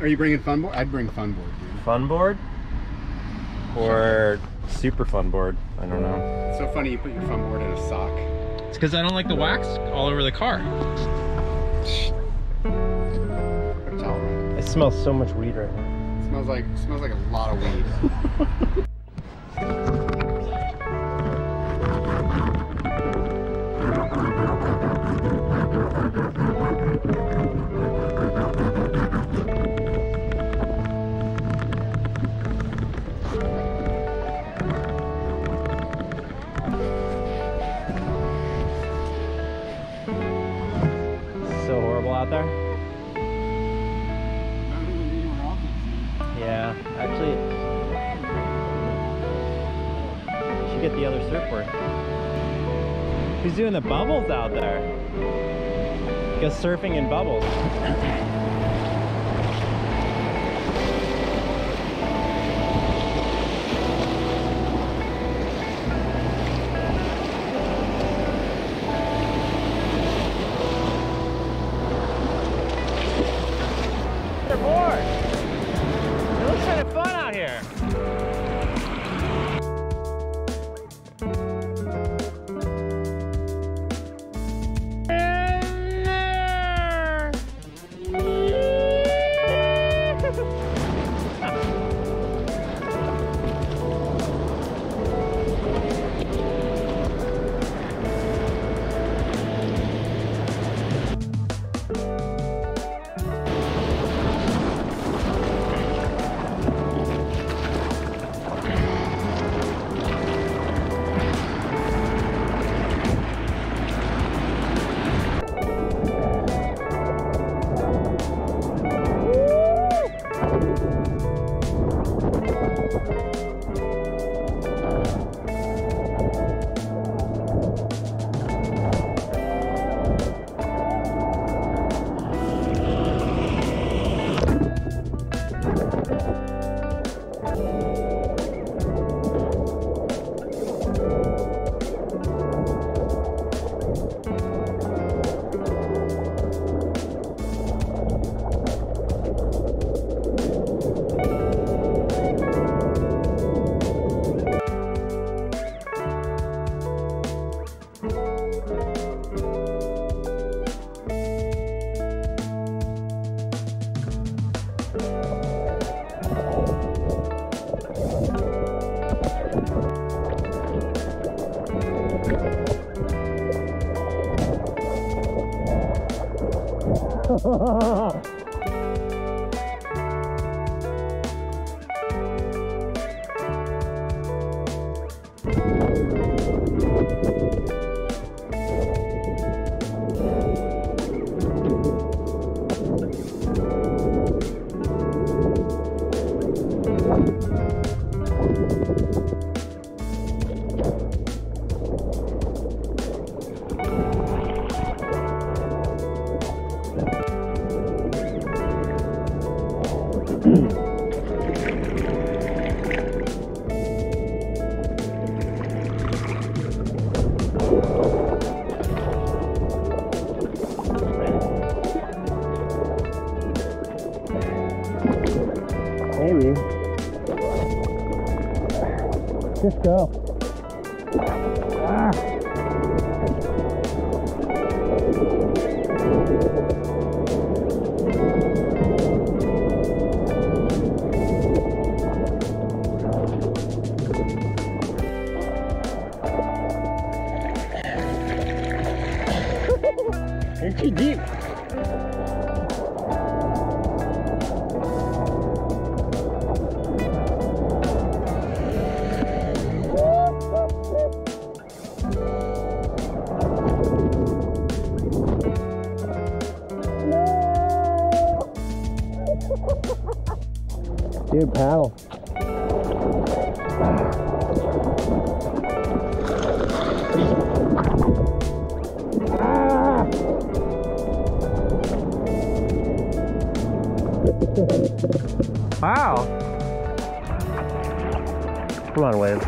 Are you bringing fun board? I'd bring fun board, dude. Fun board? Or super fun board. I don't know. It's so funny you put your fun board in a sock. It's because I don't like the wax all over the car. It smells so much weed right now. It smells like a lot of weed. Out there? Yeah, actually, you should get the other surfboard. Who's doing the bubbles out there? Go surfing in bubbles. Just go. Ah. You're too deep. Dude, paddle. Ah. Wow. Come on, Wave.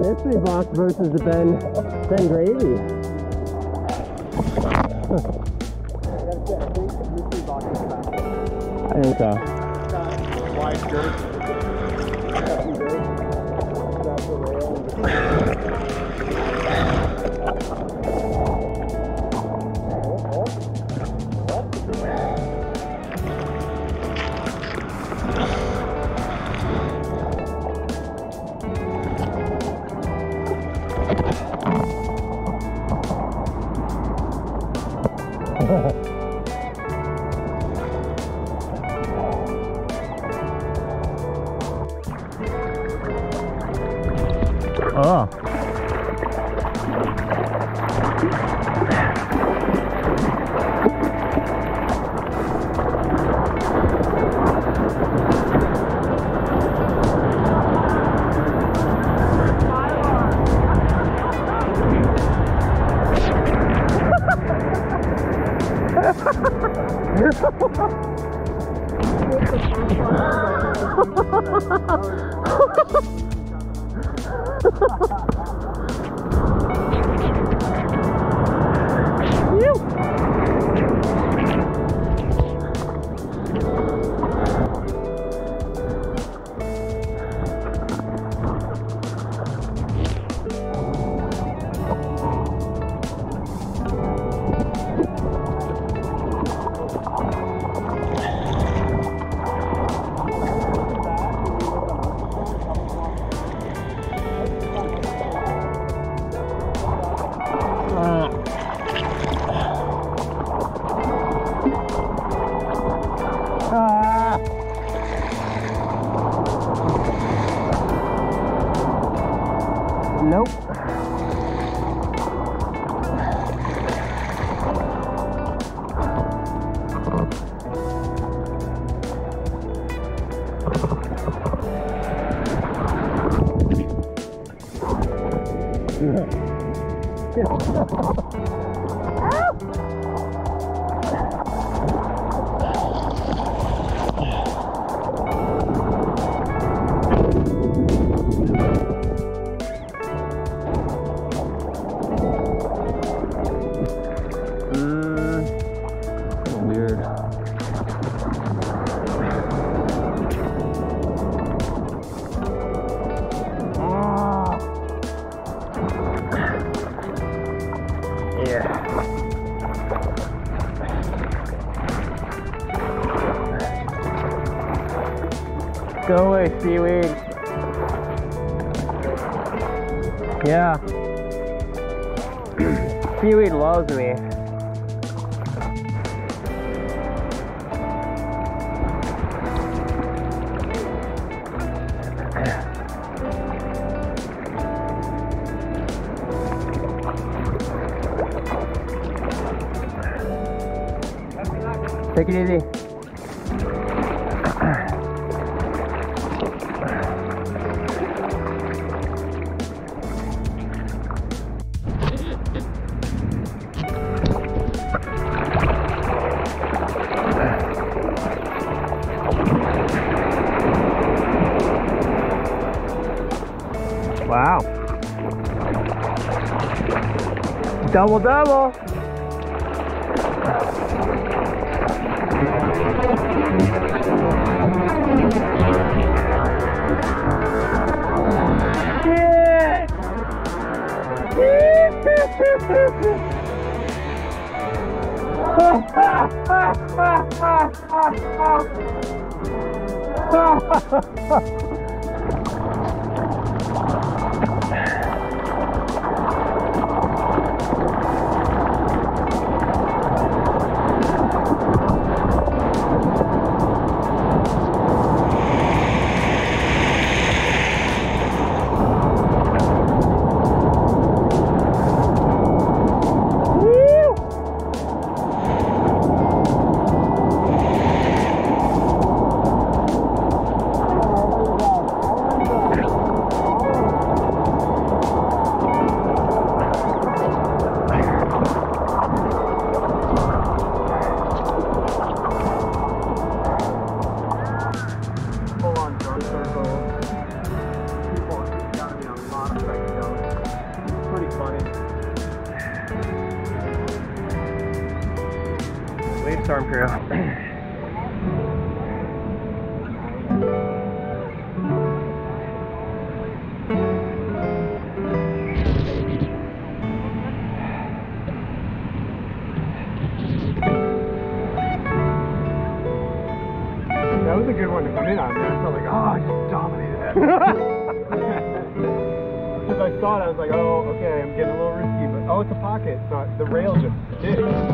Mystery box versus the Ben Gravy. I think so. Wide skirt. Oh. Nope. Go away, seaweed. Yeah. Seaweed loves me. Take it easy. Wow. Double, double. Yeah. Storm crew. That was a good one to come in on. I felt like, oh, I just dominated that. Because I saw it, I was like, oh, okay, I'm getting a little risky, but oh, it's a pocket, so the rail just dipped.